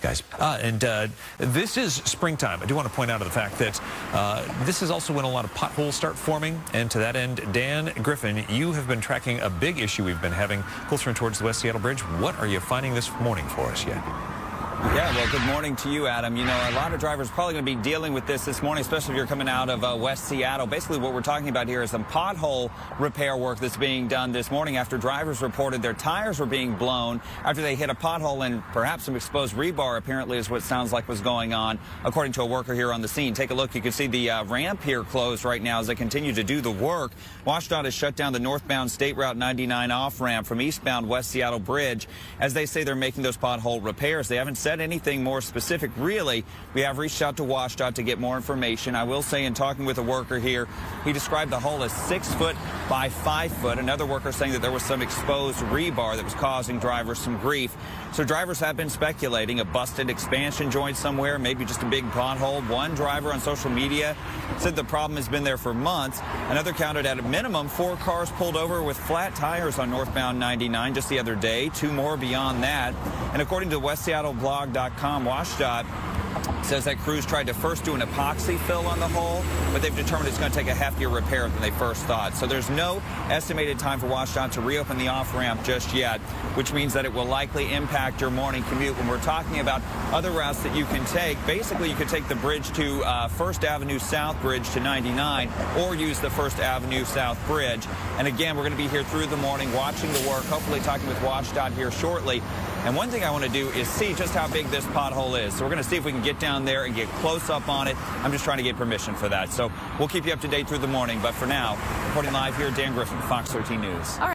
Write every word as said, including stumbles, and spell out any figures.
guys. Uh, and uh, this is springtime. I do want to point out the fact that uh, this is also when a lot of potholes start forming. And to that end, Dan Griffin, you have been tracking a big issue we've been having closer towards the West Seattle Bridge. What are you finding this morning for us yet? Yeah, well, good morning to you, Adam. You know, a lot of drivers probably going to be dealing with this this morning, especially if you're coming out of uh, West Seattle. Basically, what we're talking about here is some pothole repair work that's being done this morning after drivers reported their tires were being blown after they hit a pothole, and perhaps some exposed rebar, apparently, is what sounds like was going on, according to a worker here on the scene. Take a look. You can see the uh, ramp here closed right now as they continue to do the work. WashDOT has shut down the northbound State Route ninety-nine off-ramp from eastbound West Seattle Bridge as they say they're making those pothole repairs. They haven't said anything more specific, really. We have reached out to WashDOT to get more information. I will say, in talking with a worker here, he described the hole as six foot by five foot. Another worker saying that there was some exposed rebar that was causing drivers some grief. So drivers have been speculating a busted expansion joint somewhere, maybe just a big pothole. One driver on social media said the problem has been there for months. Another counted at a minimum four cars pulled over with flat tires on northbound ninety-nine just the other day, two more beyond that. And according to West Seattle blog dot com, WashDOT says that crews tried to first do an epoxy fill on the hole, but they've determined it's going to take a heftier repair than they first thought. So there's no estimated time for WashDOT to reopen the off-ramp just yet, which means that it will likely impact your morning commute. When we're talking about other routes that you can take, basically you could take the bridge to uh, First Avenue South Bridge to ninety-nine, or use the First Avenue South Bridge. And again, we're going to be here through the morning watching the work, hopefully talking with WashDOT here shortly. And one thing I want to do is see just how big this pothole is. So we're going to see if we can get down there and get close up on it. I'm just trying to get permission for that. So we'll keep you up to date through the morning. But for now, reporting live here, Dan Griffin, Fox thirteen News. All right.